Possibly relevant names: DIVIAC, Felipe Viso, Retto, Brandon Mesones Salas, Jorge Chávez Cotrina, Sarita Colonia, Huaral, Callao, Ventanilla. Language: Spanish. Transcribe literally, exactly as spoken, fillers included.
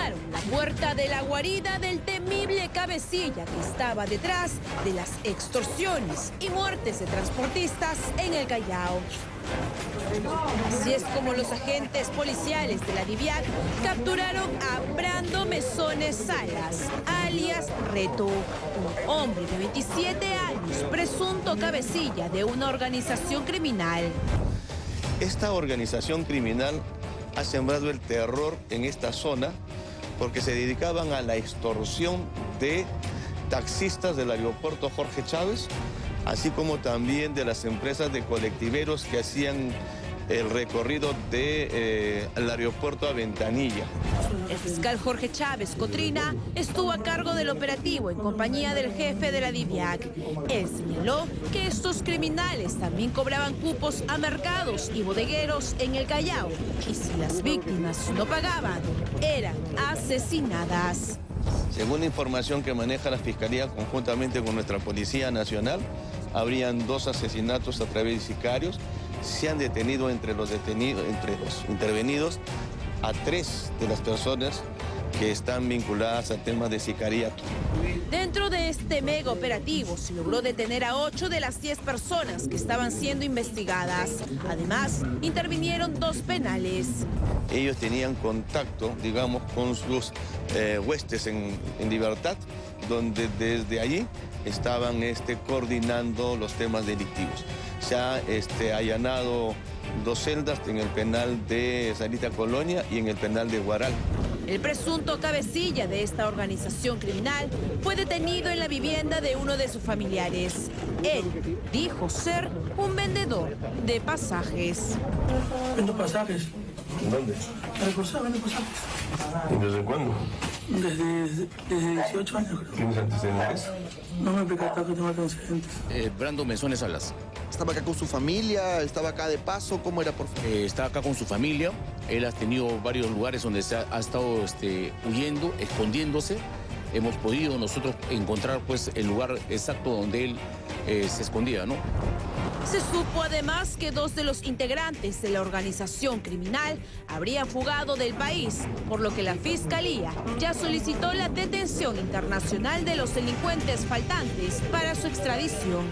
tomaron la puerta de la guarida del temible cabecilla que estaba detrás de las extorsiones y muertes de transportistas en el Callao. Así es como los agentes policiales de la DIVIAC capturaron a Brandon Mesones Salas, alias Retto, un hombre de veintisiete años, presunto cabecilla de una organización criminal. Esta organización criminal ha sembrado el terror en esta zona porque se dedicaban a la extorsión de taxistas del aeropuerto Jorge Chávez, así como también de las empresas de colectiveros que hacían el recorrido del de, eh, aeropuerto a Ventanilla. El fiscal Jorge Chávez Cotrina estuvo a cargo del operativo en compañía del jefe de la DIVIAC. Él señaló que estos criminales también cobraban cupos a mercados y bodegueros en el Callao y si las víctimas no pagaban, eran asesinadas. Según la información que maneja la Fiscalía conjuntamente con nuestra Policía Nacional, habrían dos asesinatos a través de sicarios. Se han detenido entre los, detenidos, entre los intervenidos a tres de las personas que están vinculadas a temas de sicariato. Dentro de este mega operativo se logró detener a ocho de las diez personas que estaban siendo investigadas. Además, intervinieron dos penales. Ellos tenían contacto, digamos, con sus eh, huestes en, en libertad, donde desde allí estaban este, coordinando los temas delictivos. Se ha este, allanado dos celdas en el penal de Sarita Colonia y en el penal de Huaral. El presunto cabecilla de esta organización criminal fue detenido en la vivienda de uno de sus familiares. Él dijo ser un vendedor de pasajes. ¿Vendo pasajes? ¿Dónde? Para cruzar, vendo pasajes. ¿Y desde cuándo? Desde, desde dieciocho años. ¿Tienes antecedentes? No me he percatado que tengo antecedentes. Eh, Brandon Mesones Salas. ¿Estaba acá con su familia? ¿Estaba acá de paso? ¿Cómo era por favor? Eh, estaba acá con su familia. Él ha tenido varios lugares donde se ha, ha estado este, huyendo, escondiéndose. Hemos podido nosotros encontrar pues, el lugar exacto donde él eh, se escondía, ¿no? Se supo además que dos de los integrantes de la organización criminal habrían fugado del país, por lo que la Fiscalía ya solicitó la detención internacional de los delincuentes faltantes para su extradición.